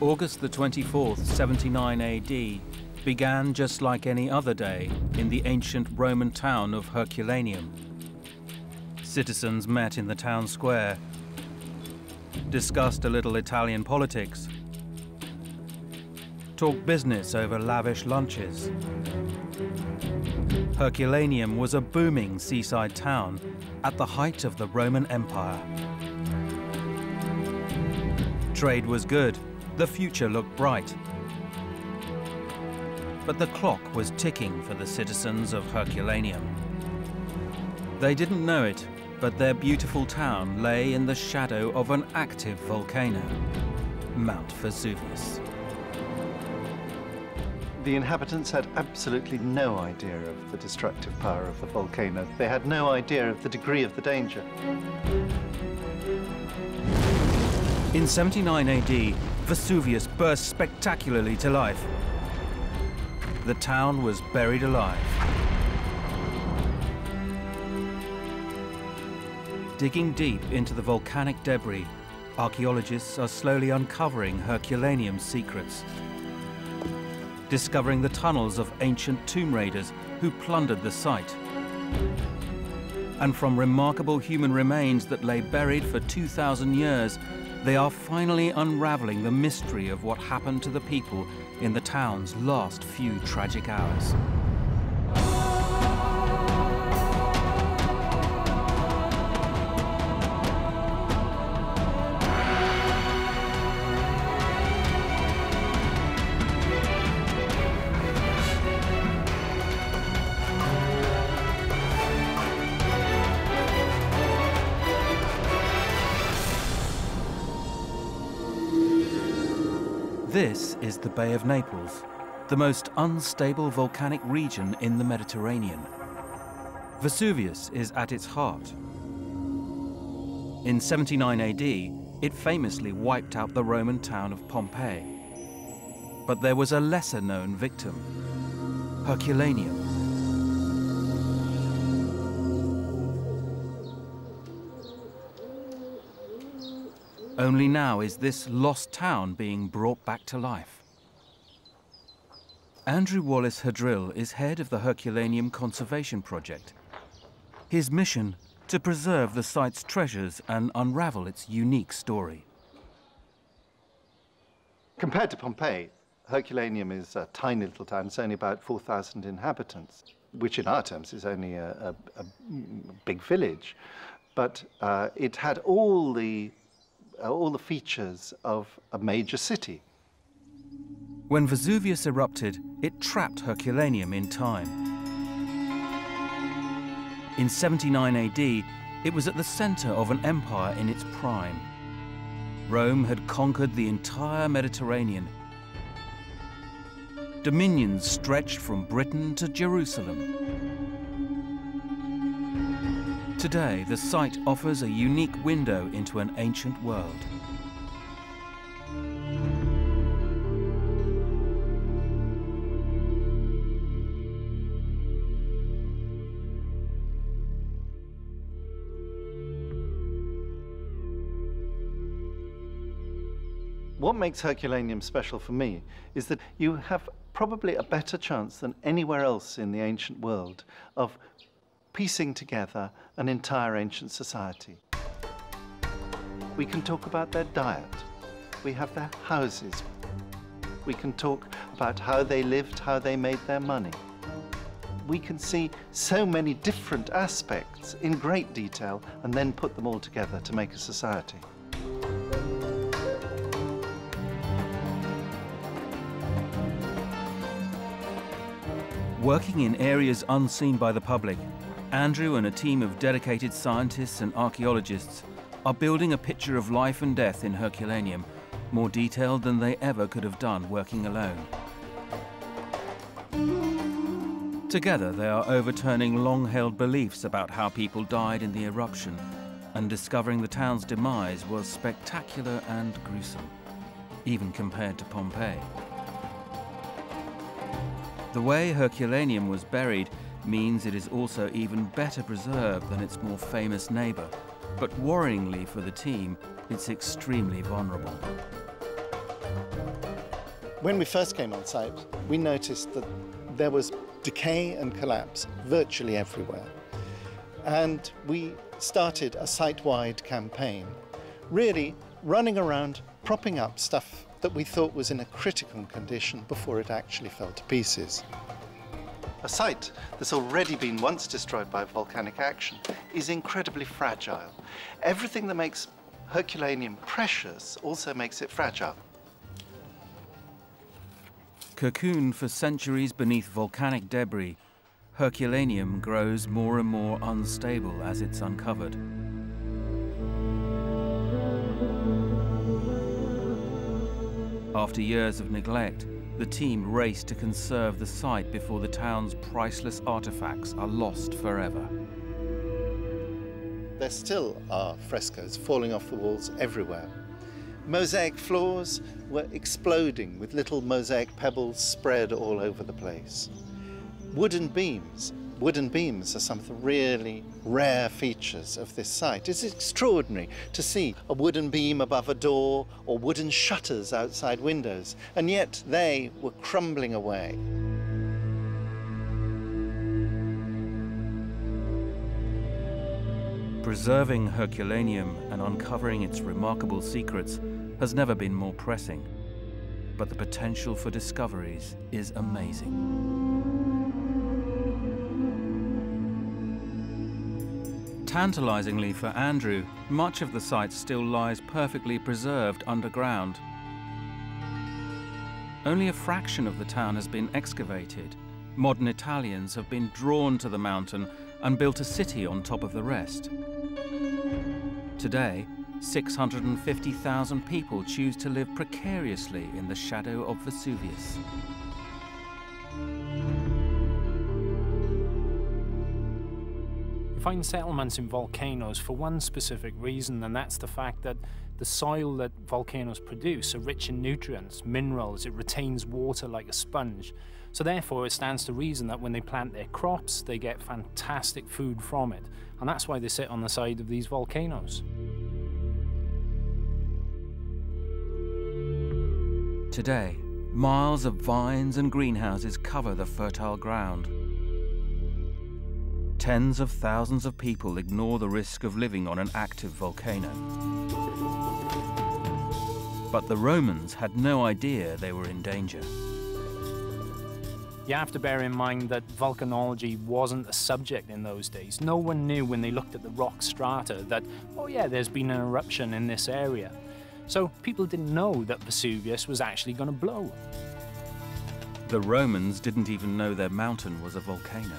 August the 24th, 79 AD, began just like any other day in the ancient Roman town of Herculaneum. Citizens met in the town square, discussed a little Italian politics, talked business over lavish lunches. Herculaneum was a booming seaside town at the height of the Roman Empire. Trade was good, the future looked bright. But the clock was ticking for the citizens of Herculaneum. They didn't know it, but their beautiful town lay in the shadow of an active volcano, Mount Vesuvius. The inhabitants had absolutely no idea of the destructive power of the volcano. They had no idea of the degree of the danger. In 79 AD, Vesuvius burst spectacularly to life. The town was buried alive. Digging deep into the volcanic debris, archaeologists are slowly uncovering Herculaneum's secrets, discovering the tunnels of ancient tomb raiders who plundered the site. And from remarkable human remains that lay buried for 2,000 years, they are finally unraveling the mystery of what happened to the people in the town's last few tragic hours. This is the Bay of Naples, the most unstable volcanic region in the Mediterranean. Vesuvius is at its heart. In 79 AD, it famously wiped out the Roman town of Pompeii. But there was a lesser-known victim, Herculaneum. Only now is this lost town being brought back to life. Andrew Wallace Hadrill is head of the Herculaneum Conservation Project. His mission, to preserve the site's treasures and unravel its unique story. Compared to Pompeii, Herculaneum is a tiny little town. It's only about 4,000 inhabitants, which in our terms is only a big village. But it had all the features of a major city. When Vesuvius erupted, it trapped Herculaneum in time. In 79 AD, it was at the center of an empire in its prime. Rome had conquered the entire Mediterranean. Dominions stretched from Britain to Jerusalem. Today, the site offers a unique window into an ancient world. What makes Herculaneum special for me is that you have probably a better chance than anywhere else in the ancient world of piecing together an entire ancient society. We can talk about their diet. We have their houses. We can talk about how they lived, how they made their money. We can see so many different aspects in great detail and then put them all together to make a society. Working in areas unseen by the public, Andrew and a team of dedicated scientists and archaeologists are building a picture of life and death in Herculaneum, more detailed than they ever could have done working alone. Together, they are overturning long-held beliefs about how people died in the eruption, and discovering the town's demise was spectacular and gruesome, even compared to Pompeii. The way Herculaneum was buried means it is also even better preserved than its more famous neighbour. But worryingly for the team, it's extremely vulnerable. When we first came on site, we noticed that there was decay and collapse virtually everywhere. And we started a site-wide campaign, really running around, propping up stuff that we thought was in a critical condition before it actually fell to pieces. A site that's already been once destroyed by volcanic action is incredibly fragile. Everything that makes Herculaneum precious also makes it fragile. Cocooned for centuries beneath volcanic debris, Herculaneum grows more and more unstable as it's uncovered. After years of neglect, the team raced to conserve the site before the town's priceless artifacts are lost forever. There still are frescoes falling off the walls everywhere. Mosaic floors were exploding with little mosaic pebbles spread all over the place. Wooden beams are some of the really rare features of this site. It's extraordinary to see a wooden beam above a door or wooden shutters outside windows, and yet they were crumbling away. Preserving Herculaneum and uncovering its remarkable secrets has never been more pressing, but the potential for discoveries is amazing. Tantalizingly for Andrew, much of the site still lies perfectly preserved underground. Only a fraction of the town has been excavated. Modern Italians have been drawn to the mountain and built a city on top of the rest. Today, 650,000 people choose to live precariously in the shadow of Vesuvius. We find settlements in volcanoes for one specific reason, and that's the fact that the soil that volcanoes produce are rich in nutrients, minerals. It retains water like a sponge. So therefore, it stands to reason that when they plant their crops, they get fantastic food from it. And that's why they sit on the side of these volcanoes. Today, miles of vines and greenhouses cover the fertile ground. Tens of thousands of people ignore the risk of living on an active volcano. But the Romans had no idea they were in danger. You have to bear in mind that volcanology wasn't a subject in those days. No one knew when they looked at the rock strata that, oh yeah, there's been an eruption in this area. So people didn't know that Vesuvius was actually going to blow. The Romans didn't even know their mountain was a volcano.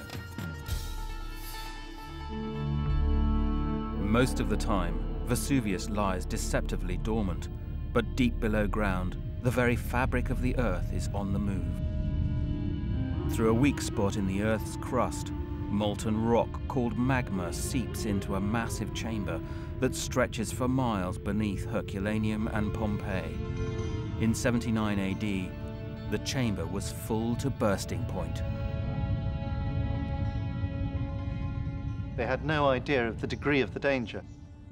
Most of the time, Vesuvius lies deceptively dormant, but deep below ground, the very fabric of the Earth is on the move. Through a weak spot in the Earth's crust, molten rock called magma seeps into a massive chamber that stretches for miles beneath Herculaneum and Pompeii. In 79 AD, the chamber was full to bursting point. They had no idea of the degree of the danger.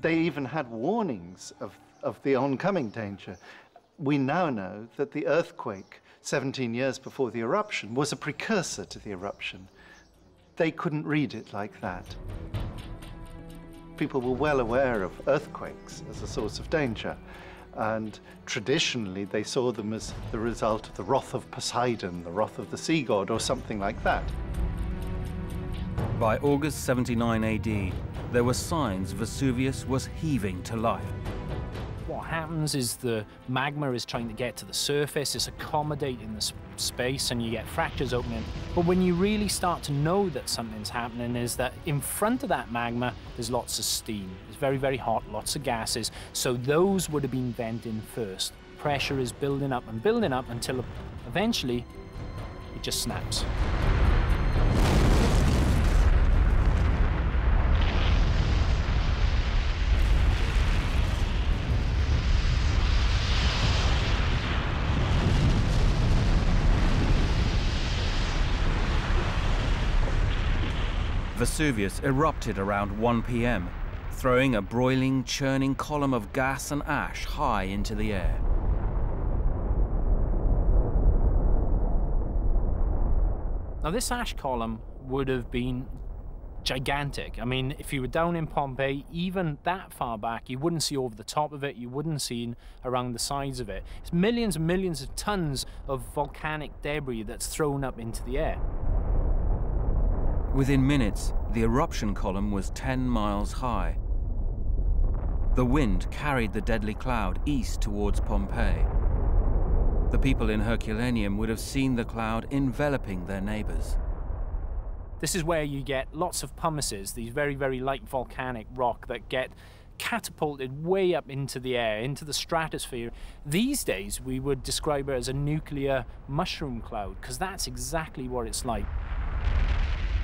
They even had warnings of the oncoming danger. We now know that the earthquake 17 years before the eruption was a precursor to the eruption. They couldn't read it like that. People were well aware of earthquakes as a source of danger, and traditionally they saw them as the result of the wrath of Poseidon, the wrath of the sea god, or something like that. By August 79 AD, there were signs Vesuvius was heaving to life. What happens is the magma is trying to get to the surface, it's accommodating the space, and you get fractures opening. But when you really start to know that something's happening is that in front of that magma, there's lots of steam. It's very, very hot, lots of gases. So those would have been venting first. Pressure is building up until eventually it just snaps. Vesuvius erupted around 1 p.m., throwing a broiling, churning column of gas and ash high into the air. Now this ash column would have been gigantic. I mean, if you were down in Pompeii, even that far back, you wouldn't see over the top of it, you wouldn't see around the sides of it. It's millions and millions of tons of volcanic debris that's thrown up into the air. Within minutes, the eruption column was 10 miles high. The wind carried the deadly cloud east towards Pompeii. The people in Herculaneum would have seen the cloud enveloping their neighbors. This is where you get lots of pumices, these very, very light volcanic rock that get catapulted way up into the air, into the stratosphere. These days, we would describe it as a nuclear mushroom cloud, because that's exactly what it's like.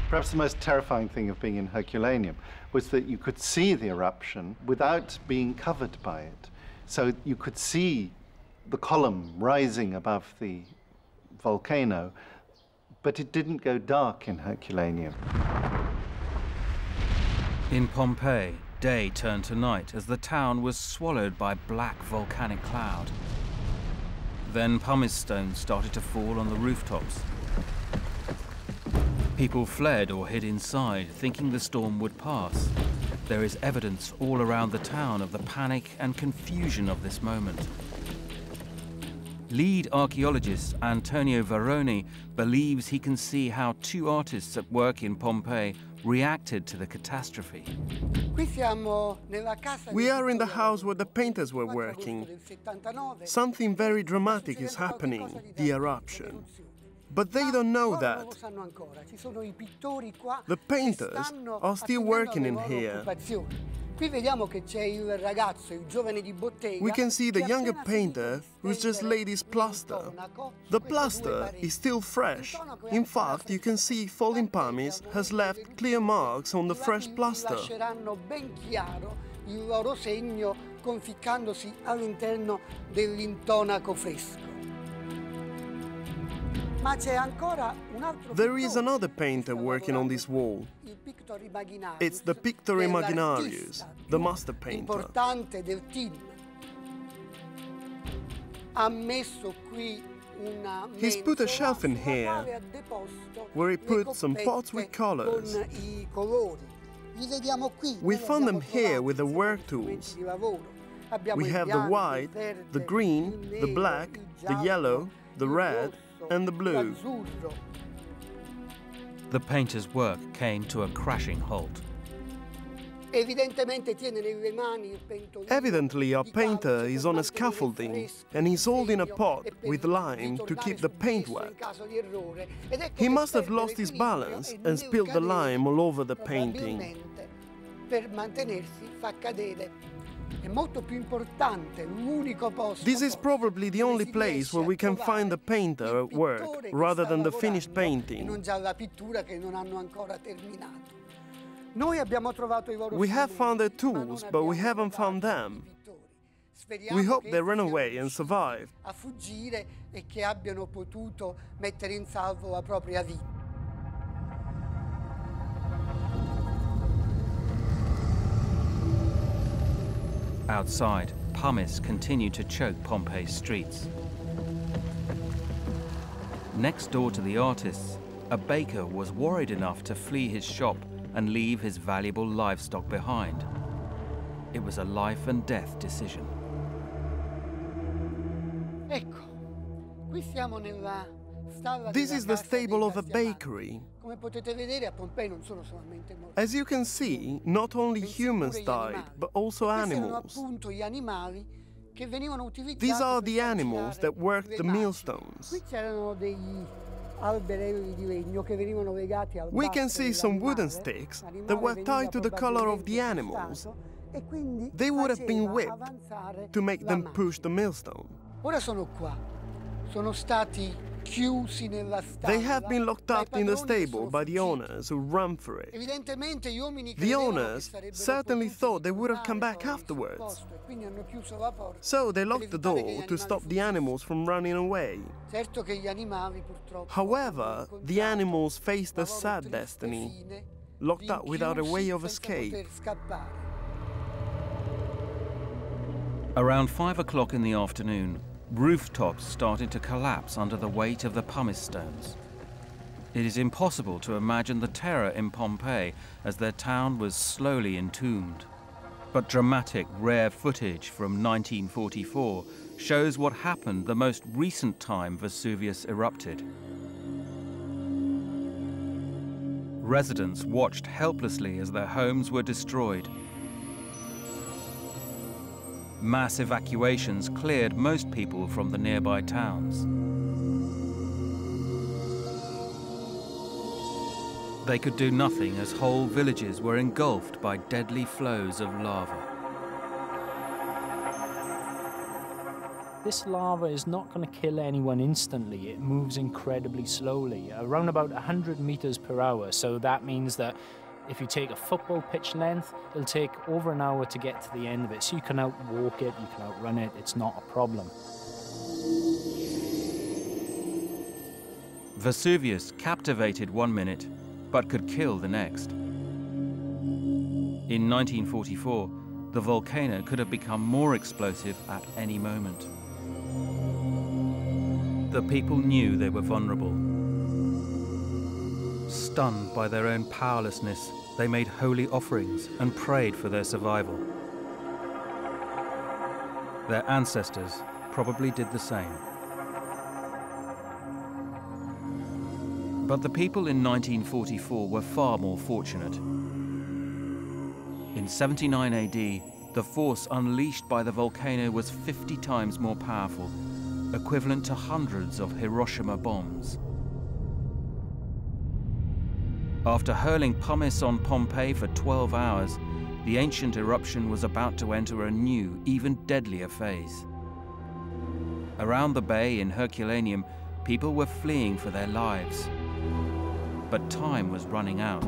Perhaps the most terrifying thing of being in Herculaneum was that you could see the eruption without being covered by it. So you could see the column rising above the volcano, but it didn't go dark in Herculaneum. In Pompeii, day turned to night as the town was swallowed by black volcanic cloud. Then pumice stones started to fall on the rooftops. People fled or hid inside, thinking the storm would pass. There is evidence all around the town of the panic and confusion of this moment. Lead archaeologist Antonio Varoni believes he can see how two artists at work in Pompeii reacted to the catastrophe. We are in the house where the painters were working. Something very dramatic is happening, the eruption. But they don't know that. The painters are still working in here. We can see the younger painter who's just laid his plaster. The plaster is still fresh. In fact, you can see falling pumice has left clear marks on the fresh plaster. There is another painter working on this wall. It's the Pictor Imaginarius, the master painter. He's put a shelf in here where he put some pots with colors. We found them here with the work tools. We have the white, the green, the black, the yellow, the red, and the blue. The painter's work came to a crashing halt. Evidently, our painter is on a scaffolding and he's holding a pot with lime to keep the paint wet. He must have lost his balance and spilled the lime all over the painting. This is probably the only place where we can find the painter at work, rather than the finished painting. We have found their tools, but we haven't found them. We hope they ran away and survived. Outside, pumice continued to choke Pompeii's streets. Next door to the artists, a baker was worried enough to flee his shop and leave his valuable livestock behind. It was a life and death decision. This is the stable of a bakery. As you can see, not only humans died, but also animals. These are the animals that worked the millstones. We can see some wooden sticks that were tied to the collar of the animals. They would have been whipped to make them push the millstone. They have been locked up in the stable by the owners who ran for it. The owners certainly thought they would have come back afterwards. So they locked the door to stop the animals from running away. However, the animals faced a sad destiny, locked up without a way of escape. Around 5 o'clock in the afternoon, rooftops started to collapse under the weight of the pumice stones. It is impossible to imagine the terror in Pompeii as their town was slowly entombed. But dramatic, rare footage from 1944 shows what happened the most recent time Vesuvius erupted. Residents watched helplessly as their homes were destroyed. Mass evacuations cleared most people from the nearby towns. They could do nothing as whole villages were engulfed by deadly flows of lava. This lava is not going to kill anyone instantly. It moves incredibly slowly, around about 100 meters per hour. So that means that if you take a football pitch length, it'll take over an hour to get to the end of it. So you can outwalk it, you can outrun it, it's not a problem. Vesuvius captivated one minute, but could kill the next. In 1944, the volcano could have become more explosive at any moment. The people knew they were vulnerable. Stunned by their own powerlessness, they made holy offerings and prayed for their survival. Their ancestors probably did the same. But the people in 1944 were far more fortunate. In 79 AD, the force unleashed by the volcano was 50 times more powerful, equivalent to hundreds of Hiroshima bombs. After hurling pumice on Pompeii for 12 hours, the ancient eruption was about to enter a new, even deadlier phase. Around the bay in Herculaneum, people were fleeing for their lives. But time was running out.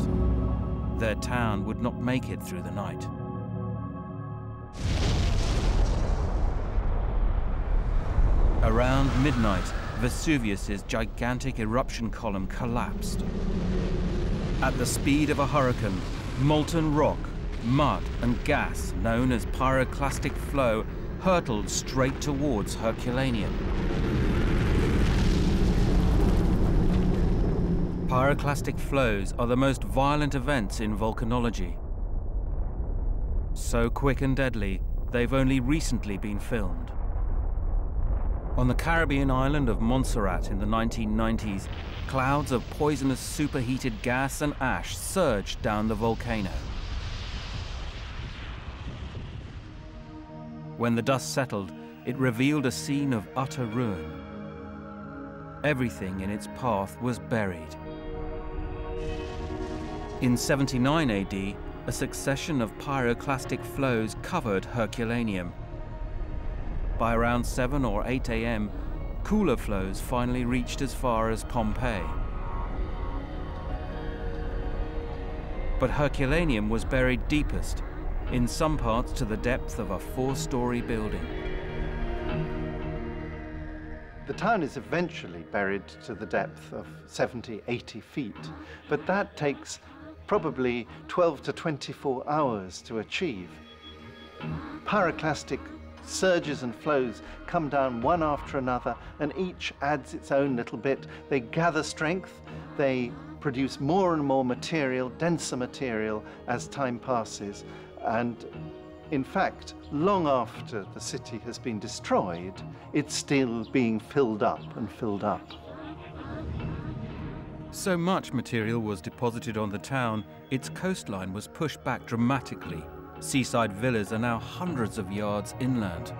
Their town would not make it through the night. Around midnight, Vesuvius's gigantic eruption column collapsed. At the speed of a hurricane, molten rock, mud and gas, known as pyroclastic flow, hurtled straight towards Herculaneum. Pyroclastic flows are the most violent events in volcanology. So quick and deadly, they've only recently been filmed. On the Caribbean island of Montserrat in the 1990s, clouds of poisonous superheated gas and ash surged down the volcano. When the dust settled, it revealed a scene of utter ruin. Everything in its path was buried. In 79 AD, a succession of pyroclastic flows covered Herculaneum. By around 7 or 8 a.m., cooler flows finally reached as far as Pompeii. But Herculaneum was buried deepest, in some parts to the depth of a 4-story building. The town is eventually buried to the depth of 70, 80 feet, but that takes probably 12 to 24 hours to achieve. Pyroclastic surges and flows come down one after another, and each adds its own little bit. They gather strength, they produce more and more material, denser material, as time passes. And in fact, long after the city has been destroyed, it's still being filled up and filled up. So much material was deposited on the town, its coastline was pushed back dramatically. Seaside villas are now hundreds of yards inland.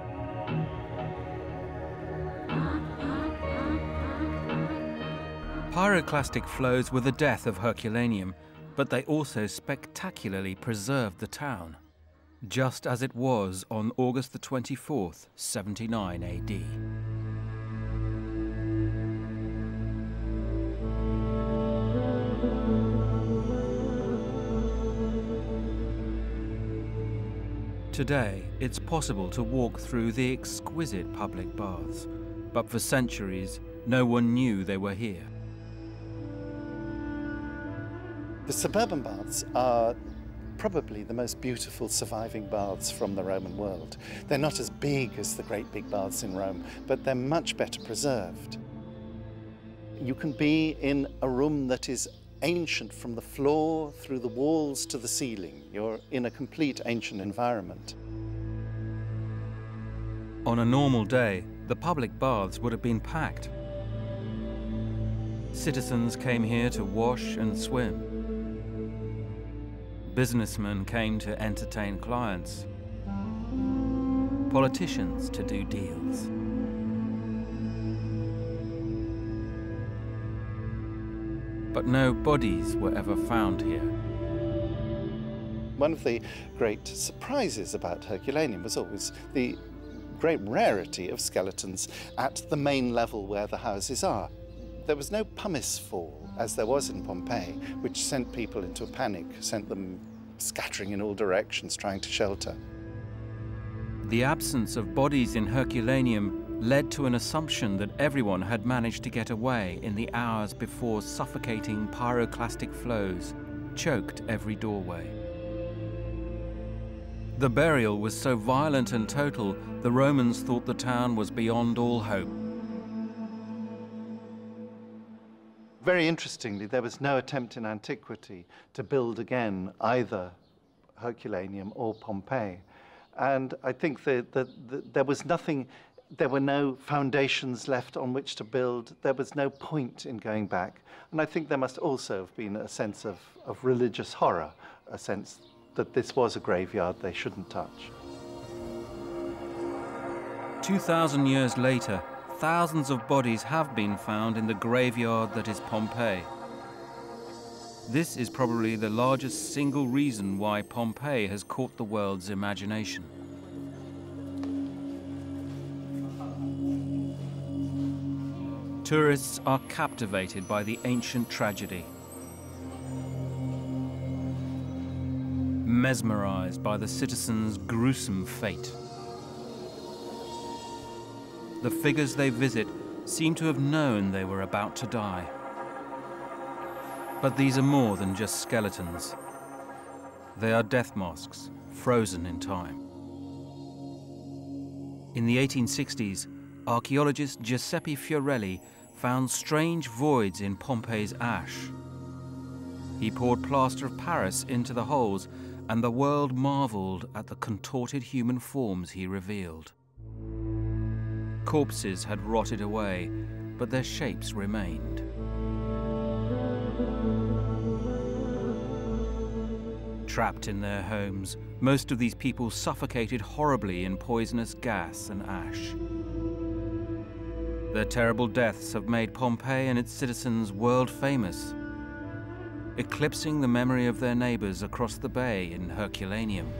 Pyroclastic flows were the death of Herculaneum, but they also spectacularly preserved the town, just as it was on August the 24th, 79 AD. Today, it's possible to walk through the exquisite public baths, but for centuries, no one knew they were here. The suburban baths are probably the most beautiful surviving baths from the Roman world. They're not as big as the great big baths in Rome, but they're much better preserved. You can be in a room that is ancient from the floor through the walls to the ceiling. You're in a complete ancient environment. On a normal day, the public baths would have been packed. Citizens came here to wash and swim. Businessmen came to entertain clients. Politicians to do deals. But no bodies were ever found here. One of the great surprises about Herculaneum was always the great rarity of skeletons at the main level where the houses are. There was no pumice fall, as there was in Pompeii, which sent people into a panic, sent them scattering in all directions, trying to shelter. The absence of bodies in Herculaneum led to an assumption that everyone had managed to get away in the hours before suffocating pyroclastic flows choked every doorway. The burial was so violent and total, the Romans thought the town was beyond all hope. Very interestingly, there was no attempt in antiquity to build again either Herculaneum or Pompeii. And I think that there was nothing. There were no foundations left on which to build. There was no point in going back. And I think there must also have been a sense of religious horror, a sense that this was a graveyard they shouldn't touch. 2,000 years later, thousands of bodies have been found in the graveyard that is Pompeii. This is probably the largest single reason why Pompeii has caught the world's imagination. Tourists are captivated by the ancient tragedy, mesmerized by the citizens' gruesome fate. The figures they visit seem to have known they were about to die. But these are more than just skeletons. They are death masks, frozen in time. In the 1860s, archaeologist Giuseppe Fiorelli found strange voids in Pompeii's ash. He poured plaster of Paris into the holes, and the world marveled at the contorted human forms he revealed. Corpses had rotted away, but their shapes remained. Trapped in their homes, most of these people suffocated horribly in poisonous gas and ash. Their terrible deaths have made Pompeii and its citizens world famous, eclipsing the memory of their neighbors across the bay in Herculaneum.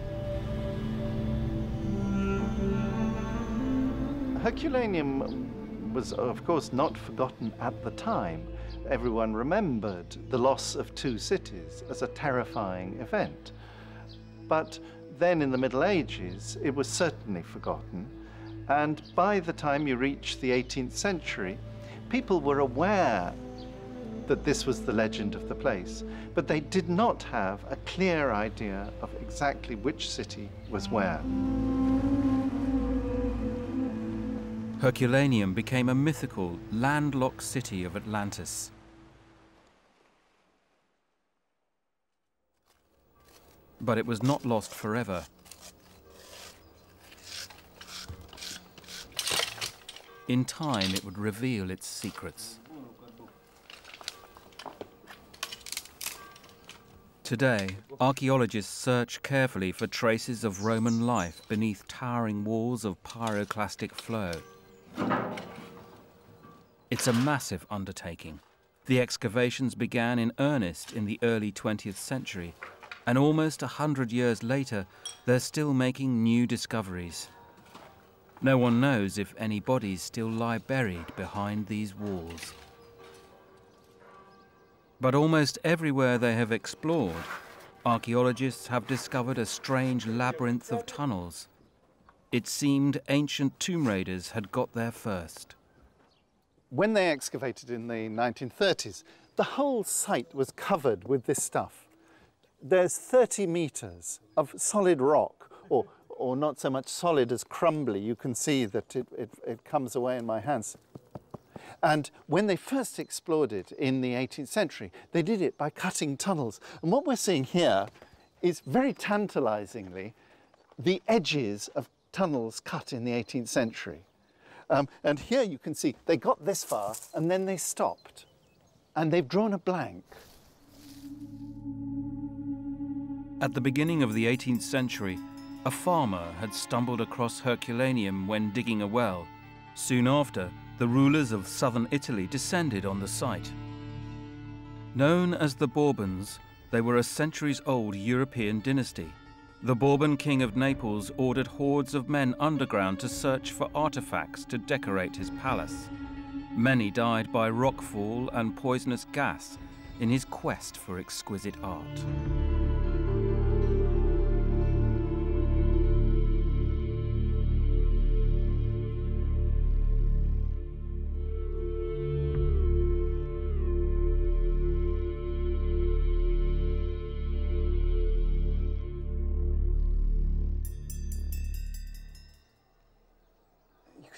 Herculaneum was, of course, not forgotten at the time. Everyone remembered the loss of two cities as a terrifying event. But then in the Middle Ages, it was certainly forgotten. And by the time you reach the 18th century, people were aware that this was the legend of the place, but they did not have a clear idea of exactly which city was where. Herculaneum became a mythical, landlocked city of Atlantis. But it was not lost forever. In time, it would reveal its secrets. Today, archaeologists search carefully for traces of Roman life beneath towering walls of pyroclastic flow. It's a massive undertaking. The excavations began in earnest in the early 20th century, and almost 100 years later, they're still making new discoveries. No one knows if any bodies still lie buried behind these walls. But almost everywhere they have explored, archaeologists have discovered a strange labyrinth of tunnels. It seemed ancient tomb raiders had got there first. When they excavated in the 1930s, the whole site was covered with this stuff. There's 30 meters of solid rock, or not so much solid as crumbly. You can see that it comes away in my hands. And when they first explored it in the 18th century, they did it by cutting tunnels. And what we're seeing here is, very tantalizingly, the edges of tunnels cut in the 18th century. And here you can see they got this far and then they stopped. And they've drawn a blank. At the beginning of the 18th century, a farmer had stumbled across Herculaneum when digging a well. Soon after, the rulers of southern Italy descended on the site. Known as the Bourbons, they were a centuries-old European dynasty. The Bourbon king of Naples ordered hordes of men underground to search for artifacts to decorate his palace. Many died by rockfall and poisonous gas in his quest for exquisite art.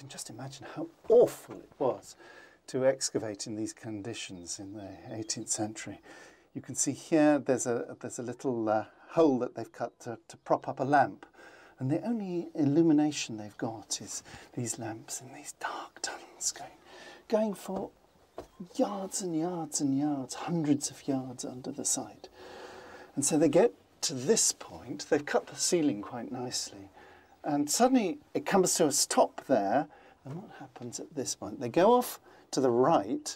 Just imagine how awful it was to excavate in these conditions in the 18th century. You can see here there's a little hole that they've cut to prop up a lamp, and the only illumination they've got is these lamps in these dark tunnels going for yards and yards and yards, hundreds of yards under the site. And so they get to this point, they've cut the ceiling quite nicely, and suddenly it comes to a stop there. And what happens at this point? They go off to the right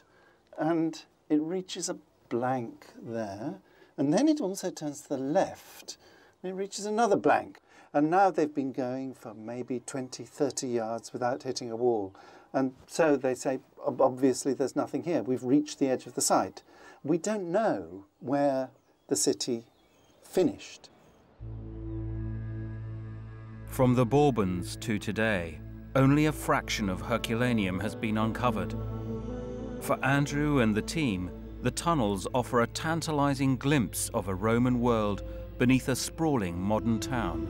and it reaches a blank there. And then it also turns to the left and it reaches another blank. And now they've been going for maybe 20, 30 yards without hitting a wall. And so they say, obviously there's nothing here. We've reached the edge of the site. We don't know where the city finished. From the Bourbons to today, only a fraction of Herculaneum has been uncovered. For Andrew and the team, the tunnels offer a tantalizing glimpse of a Roman world beneath a sprawling modern town.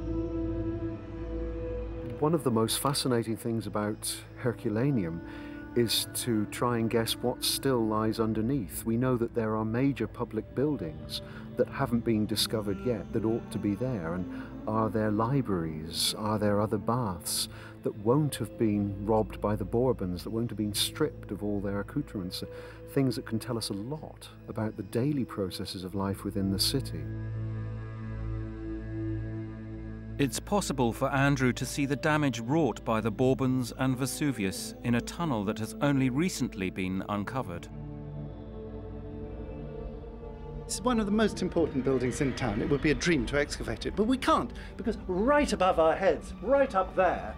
One of the most fascinating things about Herculaneum is to try and guess what still lies underneath. We know that there are major public buildings that haven't been discovered yet that ought to be there. And are there libraries? Are there other baths that won't have been robbed by the Bourbons, that won't have been stripped of all their accoutrements? Things that can tell us a lot about the daily processes of life within the city. It's possible for Andrew to see the damage wrought by the Bourbons and Vesuvius in a tunnel that has only recently been uncovered. It's one of the most important buildings in town. It would be a dream to excavate it, but we can't, because right above our heads, right up there,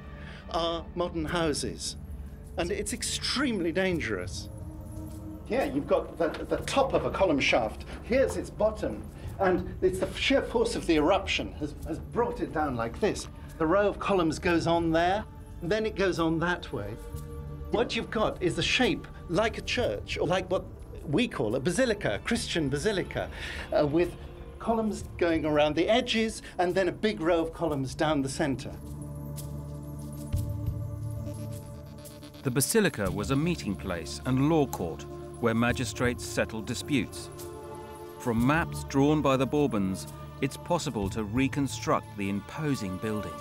are modern houses. And it's extremely dangerous. Here, you've got the top of a column shaft. Here's its bottom. And it's the sheer force of the eruption has brought it down like this. The row of columns goes on there, and then it goes on that way. What you've got is the shape like a church, or like what we call a basilica, a Christian basilica, with columns going around the edges, and then a big row of columns down the center. The basilica was a meeting place and law court where magistrates settled disputes. From maps drawn by the Bourbons, it's possible to reconstruct the imposing building.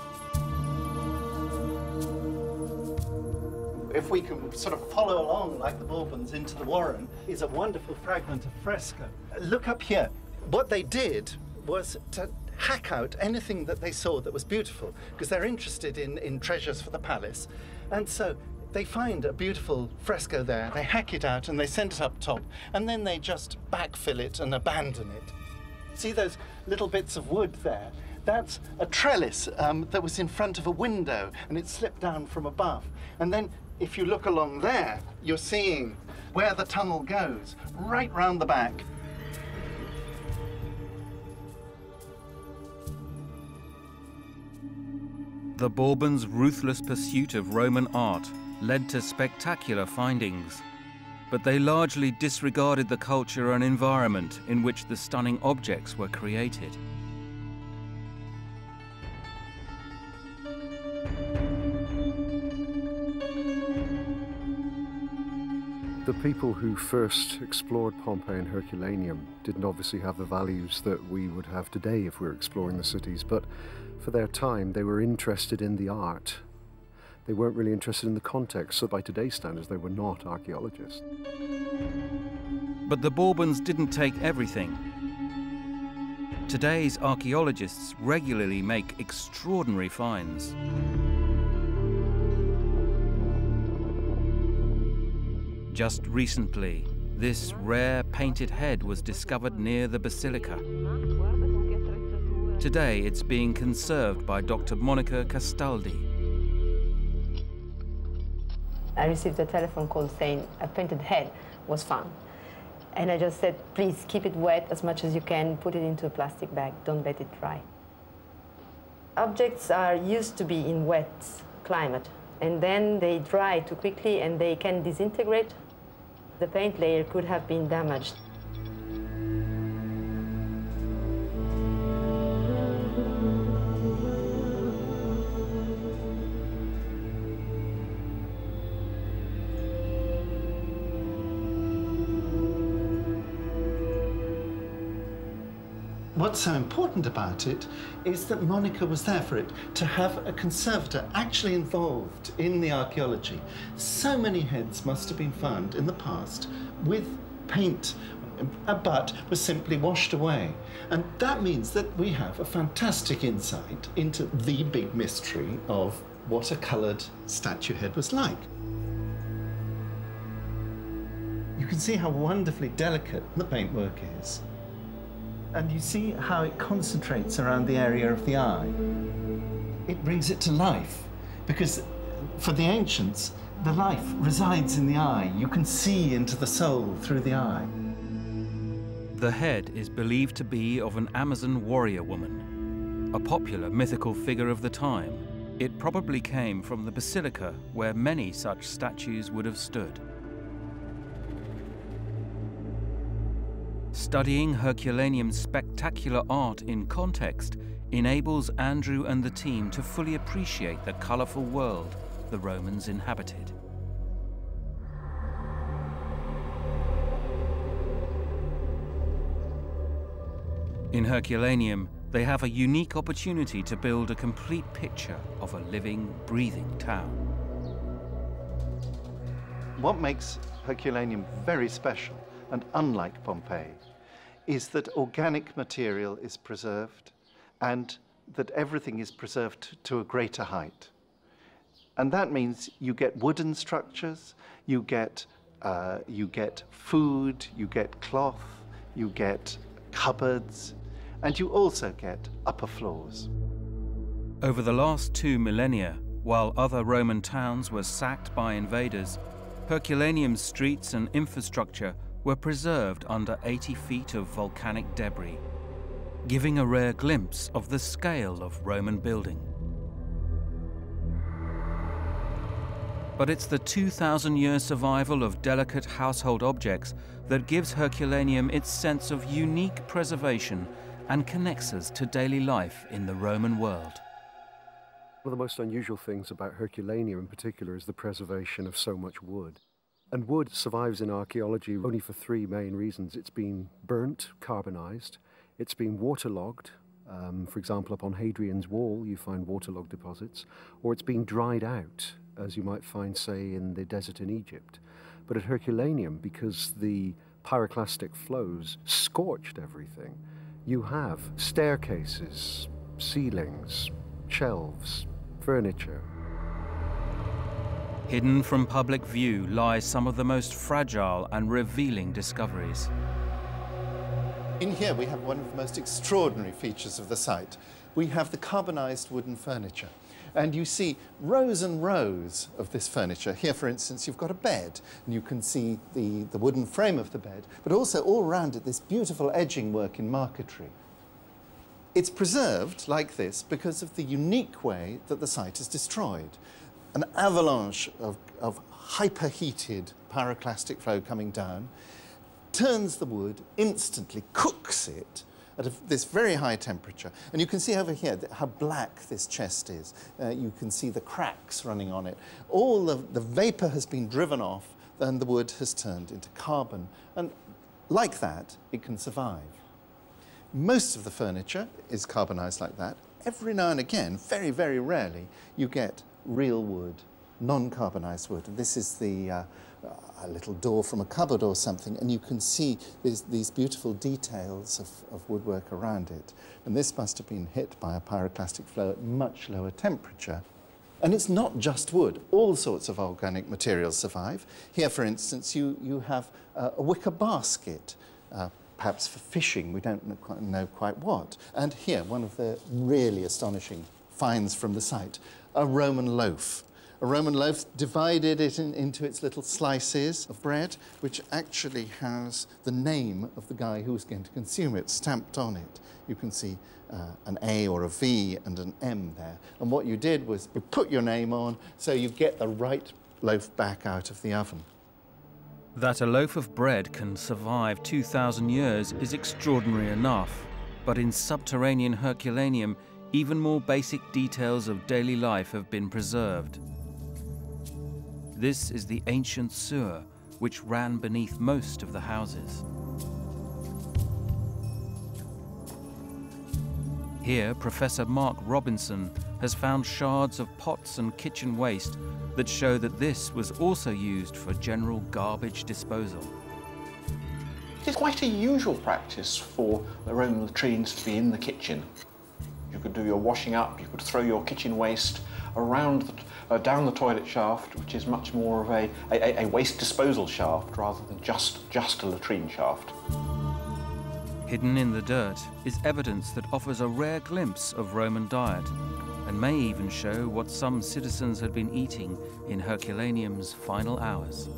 If we can sort of follow along like the Bourbons into the Warren, is a wonderful fragment of fresco. Look up here. What they did was to hack out anything that they saw that was beautiful, because they're interested in treasures for the palace. And so they find a beautiful fresco there, they hack it out and they send it up top, and then they just backfill it and abandon it. See those little bits of wood there? That's a trellis that was in front of a window, and it slipped down from above. And then if you look along there, you're seeing where the tunnel goes, right round the back. The Bourbons' ruthless pursuit of Roman art led to spectacular findings, but they largely disregarded the culture and environment in which the stunning objects were created. The people who first explored Pompeii and Herculaneum didn't obviously have the values that we would have today if we were exploring the cities, but for their time they were interested in the art. They weren't really interested in the context, so by today's standards they were not archaeologists. But the Bourbons didn't take everything. Today's archaeologists regularly make extraordinary finds. Just recently, this rare painted head was discovered near the basilica. Today, it's being conserved by Dr. Monica Castaldi. I received a telephone call saying a painted head was found. And I just said, please keep it wet as much as you can, put it into a plastic bag, don't let it dry. Objects are used to be in wet climate, and then they dry too quickly and they can disintegrate. The paint layer could have been damaged. What's so important about it is that Monica was there for it, to have a conservator actually involved in the archaeology. So many heads must have been found in the past with paint, but was simply washed away. And that means that we have a fantastic insight into the big mystery of what a coloured statue head was like. You can see how wonderfully delicate the paintwork is. And you see how it concentrates around the area of the eye. It brings it to life, because for the ancients, the life resides in the eye. You can see into the soul through the eye. The head is believed to be of an Amazon warrior woman, a popular mythical figure of the time. It probably came from the basilica where many such statues would have stood. Studying Herculaneum's spectacular art in context enables Andrew and the team to fully appreciate the colourful world the Romans inhabited. In Herculaneum, they have a unique opportunity to build a complete picture of a living, breathing town. What makes Herculaneum very special and unlike Pompeii is that organic material is preserved and that everything is preserved to a greater height. And that means you get wooden structures, you get food, you get cloth, you get cupboards, and you also get upper floors. Over the last 2 millennia, while other Roman towns were sacked by invaders, Herculaneum's streets and infrastructure were preserved under 80 feet of volcanic debris, giving a rare glimpse of the scale of Roman building. But it's the 2,000-year survival of delicate household objects that gives Herculaneum its sense of unique preservation and connects us to daily life in the Roman world. One of the most unusual things about Herculaneum in particular is the preservation of so much wood. And wood survives in archaeology only for 3 main reasons. It's been burnt, carbonized. It's been waterlogged. For example, upon Hadrian's Wall, you find waterlogged deposits. Or it's been dried out, as you might find, say, in the desert in Egypt. But at Herculaneum, because the pyroclastic flows scorched everything, you have staircases, ceilings, shelves, furniture. Hidden from public view lie some of the most fragile and revealing discoveries. In here we have one of the most extraordinary features of the site. We have the carbonized wooden furniture. And you see rows and rows of this furniture. Here, for instance, you've got a bed, and you can see the wooden frame of the bed, but also all around it this beautiful edging work in marquetry. It's preserved like this because of the unique way that the site is destroyed. An avalanche of hyperheated pyroclastic flow coming down, turns the wood, instantly cooks it at this very high temperature. And you can see over here how black this chest is. You can see the cracks running on it. All the vapor has been driven off then the wood has turned into carbon, and like that, it can survive. Most of the furniture is carbonized like that. Every now and again, very, very rarely, you get real wood, non-carbonized wood. This is the a little door from a cupboard or something, and you can see these beautiful details of woodwork around it. And this must have been hit by a pyroclastic flow at much lower temperature. And it's not just wood. All sorts of organic materials survive. Here, for instance, you have a wicker basket, perhaps for fishing. We don't know quite what. And here, one of the really astonishing finds from the site, a Roman loaf. A Roman loaf divided it into its little slices of bread, which actually has the name of the guy who was going to consume it stamped on it. You can see an A or a V and an M there. And what you did was you put your name on, so you get the right loaf back out of the oven. That a loaf of bread can survive 2,000 years is extraordinary enough. But in subterranean Herculaneum, even more basic details of daily life have been preserved. This is the ancient sewer, which ran beneath most of the houses. Here, Professor Mark Robinson has found shards of pots and kitchen waste that show that this was also used for general garbage disposal. It's quite a usual practice for the Roman latrines to be in the kitchen. You could do your washing up, you could throw your kitchen waste around down the toilet shaft, which is much more of a waste disposal shaft rather than just a latrine shaft. Hidden in the dirt is evidence that offers a rare glimpse of Roman diet and may even show what some citizens had been eating in Herculaneum's final hours.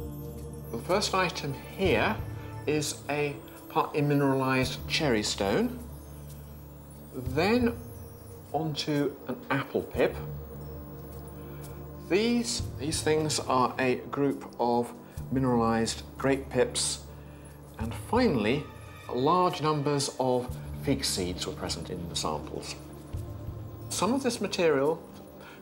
The first item here is a partly mineralized cherry stone, then onto an apple pip. These things are a group of mineralized grape pips, and finally, large numbers of fig seeds were present in the samples. Some of this material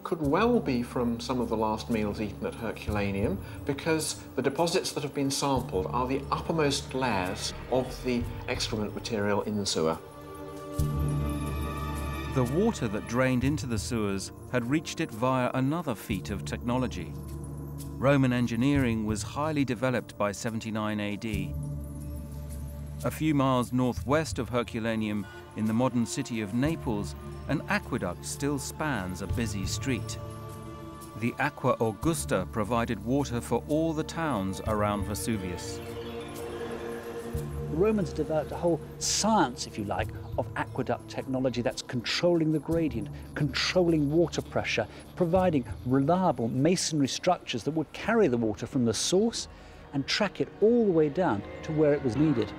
could well be from some of the last meals eaten at Herculaneum, because the deposits that have been sampled are the uppermost layers of the excrement material in the sewer. The water that drained into the sewers had reached it via another feat of technology. Roman engineering was highly developed by 79 AD. A few miles northwest of Herculaneum, in the modern city of Naples, an aqueduct still spans a busy street. The Aqua Augusta provided water for all the towns around Vesuvius. The Romans developed a whole science, if you like, of aqueduct technology that's controlling the gradient, controlling water pressure, providing reliable masonry structures that would carry the water from the source and track it all the way down to where it was needed.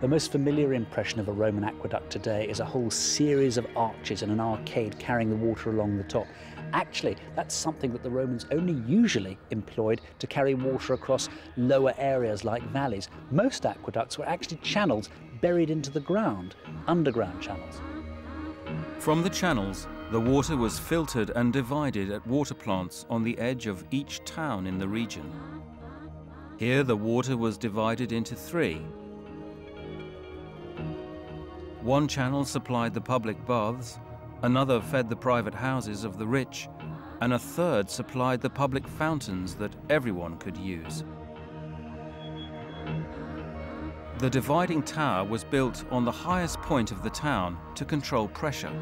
The most familiar impression of a Roman aqueduct today is a whole series of arches and an arcade carrying the water along the top. Actually, that's something that the Romans only usually employed to carry water across lower areas like valleys. Most aqueducts were actually channels buried into the ground, underground channels. From the channels, the water was filtered and divided at water plants on the edge of each town in the region. Here, the water was divided into three. One channel supplied the public baths, another fed the private houses of the rich, and a third supplied the public fountains that everyone could use. The dividing tower was built on the highest point of the town to control pressure.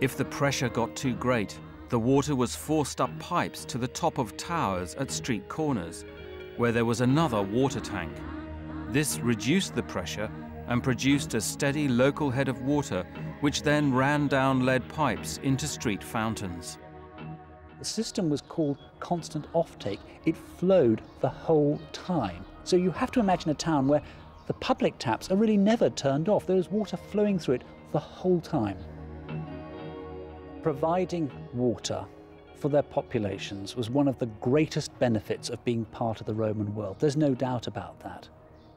If the pressure got too great, the water was forced up pipes to the top of towers at street corners, where there was another water tank. This reduced the pressure and produced a steady local head of water, which then ran down lead pipes into street fountains. The system was called constant offtake. It flowed the whole time. So you have to imagine a town where the public taps are really never turned off. There is water flowing through it the whole time. Providing water for their populations was one of the greatest benefits of being part of the Roman world. There's no doubt about that.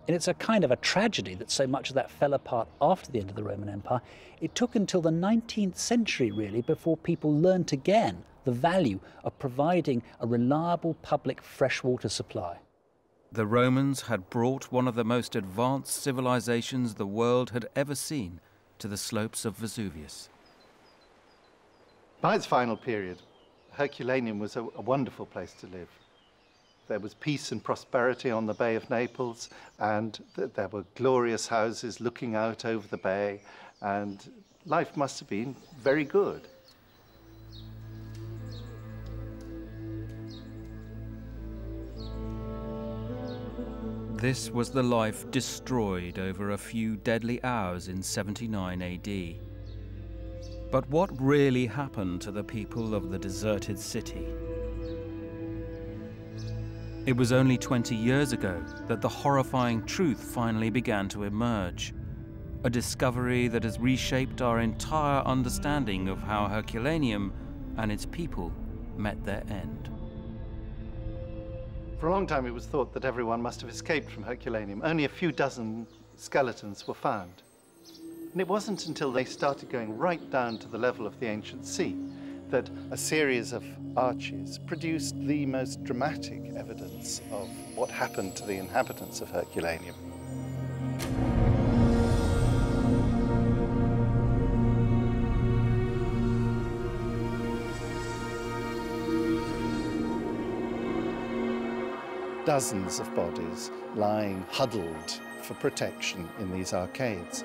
And it's a kind of a tragedy that so much of that fell apart after the end of the Roman Empire. It took until the 19th century, really, before people learnt again the value of providing a reliable public freshwater supply. The Romans had brought one of the most advanced civilizations the world had ever seen to the slopes of Vesuvius. By its final period, Herculaneum was a wonderful place to live. There was peace and prosperity on the Bay of Naples, and there were glorious houses looking out over the bay, and life must have been very good. This was the life destroyed over a few deadly hours in 79 AD. But what really happened to the people of the deserted city? It was only 20 years ago that the horrifying truth finally began to emerge, a discovery that has reshaped our entire understanding of how Herculaneum and its people met their end. For a long time, it was thought that everyone must have escaped from Herculaneum. Only a few dozen skeletons were found. And it wasn't until they started going right down to the level of the ancient sea that a series of arches produced the most dramatic evidence of what happened to the inhabitants of Herculaneum. Dozens of bodies lying huddled for protection in these arcades.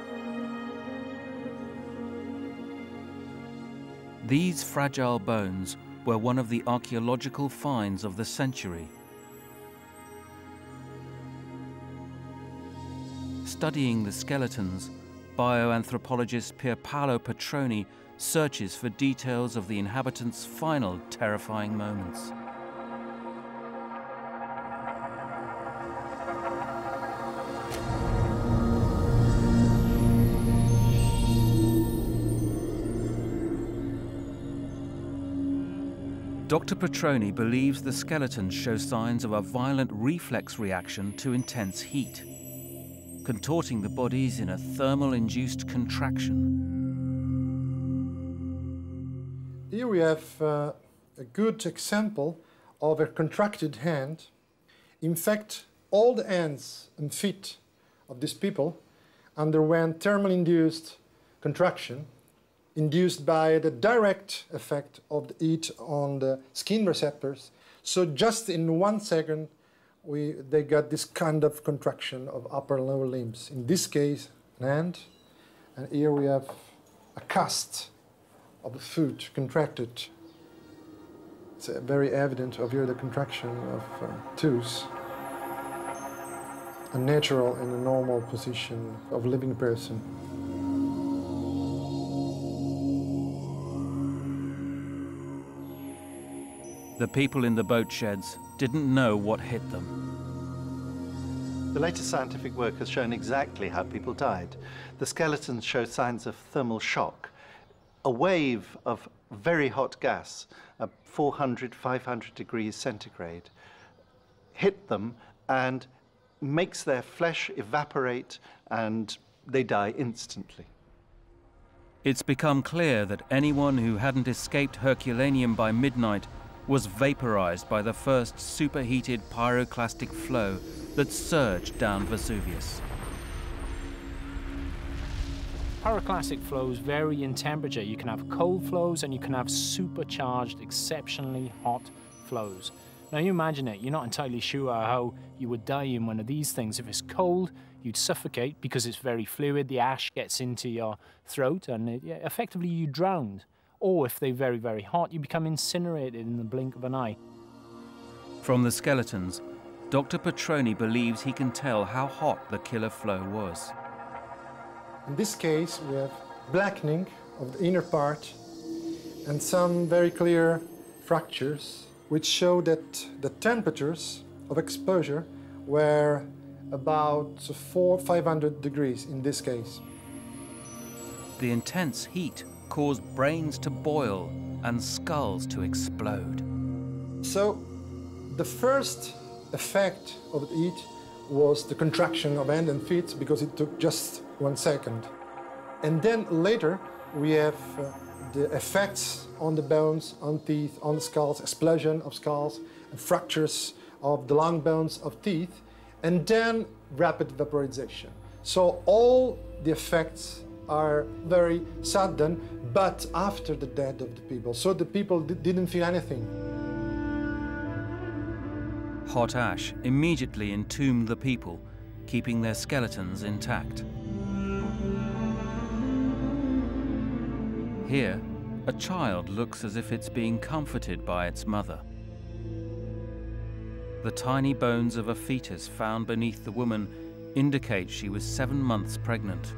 These fragile bones were one of the archaeological finds of the century. Studying the skeletons, bioanthropologist Pier Paolo Petroni searches for details of the inhabitants' final terrifying moments. Dr. Petroni believes the skeletons show signs of a violent reflex reaction to intense heat, contorting the bodies in a thermal-induced contraction. Here we have a good example of a contracted hand. In fact, all the hands and feet of these people underwent thermal-induced contraction, induced by the direct effect of the heat on the skin receptors. So just in 1 second, they got this kind of contraction of upper and lower limbs. In this case, an hand. And here we have a cast of the foot contracted. It's very evident of here the contraction of toes. A natural and a normal position of a living person. The people in the boat sheds didn't know what hit them. The latest scientific work has shown exactly how people died. The skeletons show signs of thermal shock. A wave of very hot gas, 400, 500 degrees centigrade, hit them and makes their flesh evaporate, and they die instantly. It's become clear that anyone who hadn't escaped Herculaneum by midnight was vaporized by the first superheated pyroclastic flow that surged down Vesuvius. Pyroclastic flows vary in temperature. You can have cold flows and you can have supercharged, exceptionally hot flows. Now you imagine it, you're not entirely sure how you would die in one of these things. If it's cold, you'd suffocate because it's very fluid, the ash gets into your throat and effectively you drowned. Or if they're very, very hot, you become incinerated in the blink of an eye. From the skeletons, Dr. Petroni believes he can tell how hot the killer flow was. In this case, we have blackening of the inner part and some very clear fractures, which show that the temperatures of exposure were about 400-500 degrees in this case. The intense heat caused brains to boil and skulls to explode. So the first effect of the heat was the contraction of hand and feet because it took just 1 second. And then later we have the effects on the bones, on teeth, on the skulls, explosion of skulls, and fractures of the long bones of teeth, and then rapid vaporization. So all the effects are very sudden, but after the death of the people. So the people didn't feel anything. Hot ash immediately entombed the people, keeping their skeletons intact. Here, a child looks as if it's being comforted by its mother. The tiny bones of a fetus found beneath the woman indicate she was 7 months pregnant.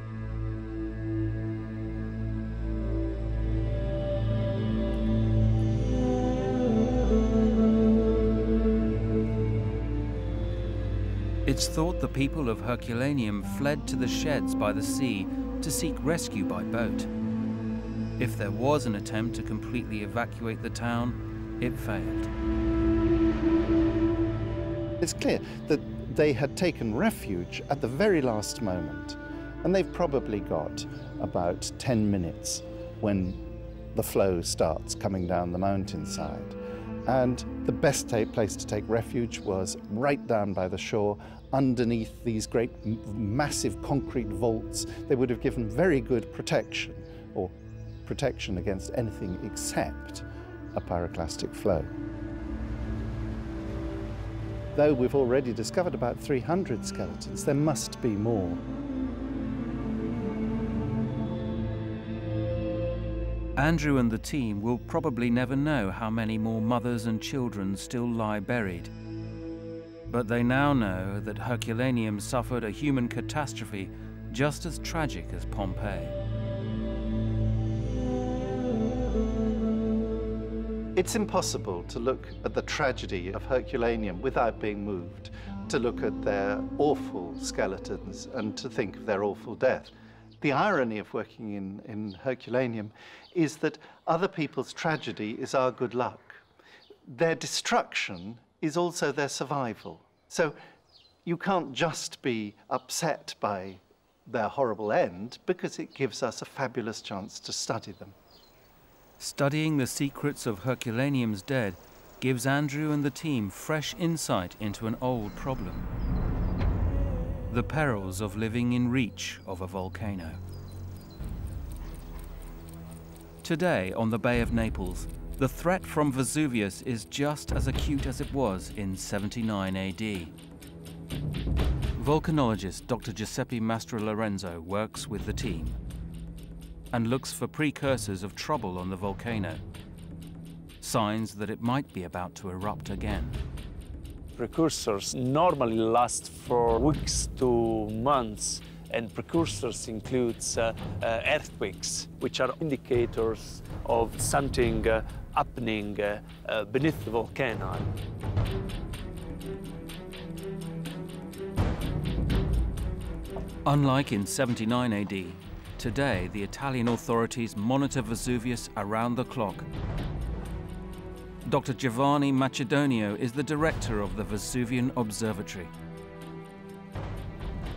It's thought the people of Herculaneum fled to the sheds by the sea to seek rescue by boat. If there was an attempt to completely evacuate the town, it failed. It's clear that they had taken refuge at the very last moment, and they've probably got about 10 minutes when the flow starts coming down the mountainside. And the best place to take refuge was right down by the shore, underneath these great massive concrete vaults. They would have given very good protection, or protection against anything except a pyroclastic flow. Though we've already discovered about 300 skeletons, there must be more. Andrew and the team will probably never know how many more mothers and children still lie buried. But they now know that Herculaneum suffered a human catastrophe just as tragic as Pompeii. It's impossible to look at the tragedy of Herculaneum without being moved, to look at their awful skeletons and to think of their awful death. The irony of working in Herculaneum is that other people's tragedy is our good luck. Their destruction is also their survival. So you can't just be upset by their horrible end, because it gives us a fabulous chance to study them. Studying the secrets of Herculaneum's dead gives Andrew and the team fresh insight into an old problem: the perils of living in reach of a volcano. Today, on the Bay of Naples, the threat from Vesuvius is just as acute as it was in 79 AD. Volcanologist Dr. Giuseppe Mastro Lorenzo works with the team and looks for precursors of trouble on the volcano, signs that it might be about to erupt again. Precursors normally last for weeks to months, and precursors includes earthquakes, which are indicators of something happening beneath the volcano. Unlike in 79 AD, today, the Italian authorities monitor Vesuvius around the clock. Dr. Giovanni Macedonio is the director of the Vesuvian Observatory.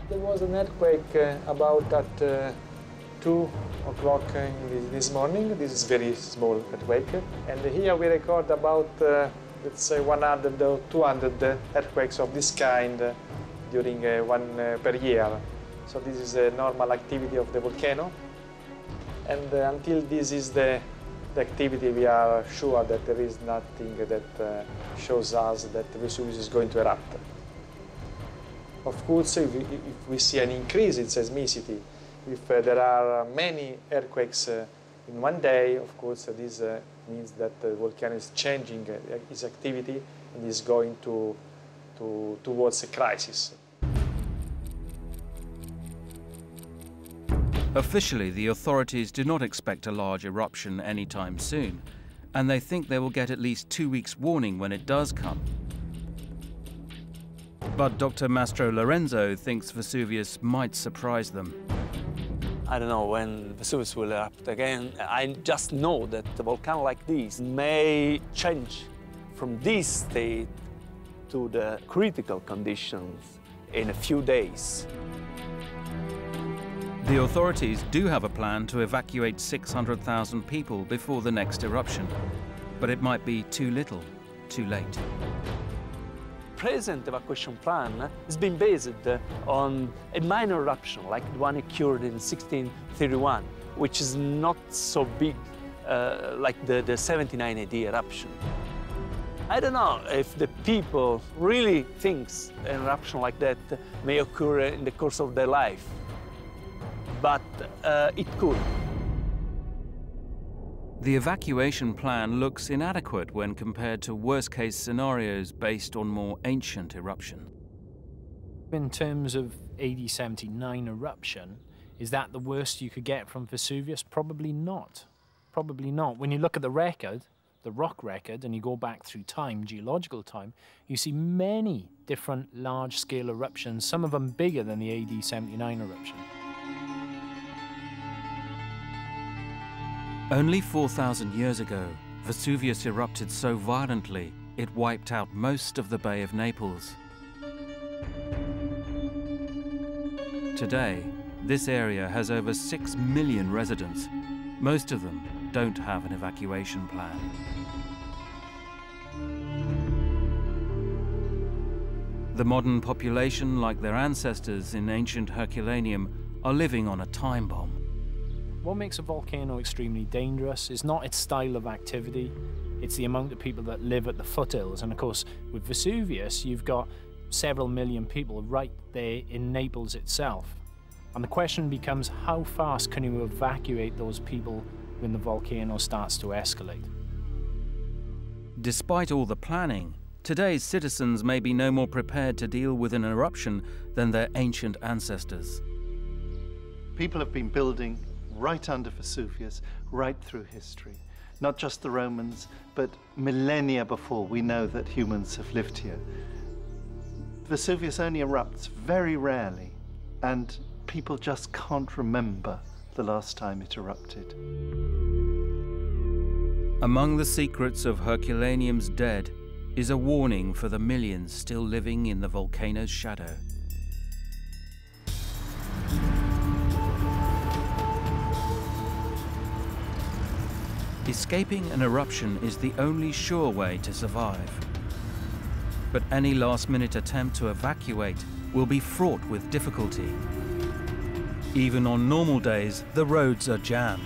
There was an earthquake about at 2 o'clock this morning. This is very small earthquake. And here we record about, let's say, 100 or 200 earthquakes of this kind during one per year. So this is a normal activity of the volcano, and until this is the activity, we are sure that there is nothing that shows us that Vesuvius is going to erupt. Of course, if we see an increase in seismicity, if there are many earthquakes in one day, of course, this means that the volcano is changing its activity and is going towards a crisis. Officially, the authorities do not expect a large eruption anytime soon, and they think they will get at least 2 weeks' warning when it does come. But Dr. Mastro Lorenzo thinks Vesuvius might surprise them. I don't know when Vesuvius will erupt again. I just know that a volcano like this may change from this state to the critical conditions in a few days. The authorities do have a plan to evacuate 600,000 people before the next eruption, but it might be too little, too late. Present evacuation plan has been based on a minor eruption, like the one occurred in 1631, which is not so big like the 79 AD eruption. I don't know if the people really thinks an eruption like that may occur in the course of their life, but it could. The evacuation plan looks inadequate when compared to worst-case scenarios based on more ancient eruption. In terms of AD 79 eruption, is that the worst you could get from Vesuvius? Probably not. Probably not. When you look at the record, the rock record, and you go back through time, geological time, you see many different large-scale eruptions, some of them bigger than the AD 79 eruption. Only 4,000 years ago, Vesuvius erupted so violently, it wiped out most of the Bay of Naples. Today, this area has over 6 million residents. Most of them don't have an evacuation plan. The modern population, like their ancestors in ancient Herculaneum, are living on a time bomb. What makes a volcano extremely dangerous is not its style of activity, it's the amount of people that live at the foothills. And of course, with Vesuvius, you've got several million people right there in Naples itself. And the question becomes, how fast can you evacuate those people when the volcano starts to escalate? Despite all the planning, today's citizens may be no more prepared to deal with an eruption than their ancient ancestors. People have been building right under Vesuvius, right through history. Not just the Romans, but millennia before we know that humans have lived here. Vesuvius only erupts very rarely, and people just can't remember the last time it erupted. Among the secrets of Herculaneum's dead is a warning for the millions still living in the volcano's shadow. Escaping an eruption is the only sure way to survive. But any last-minute attempt to evacuate will be fraught with difficulty. Even on normal days, the roads are jammed.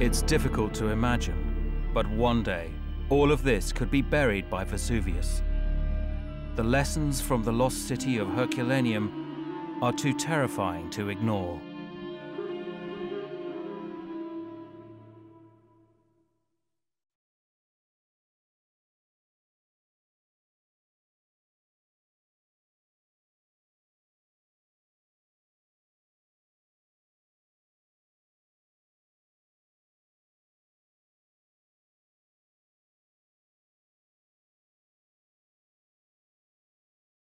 It's difficult to imagine, but one day, all of this could be buried by Vesuvius. The lessons from the lost city of Herculaneum are too terrifying to ignore.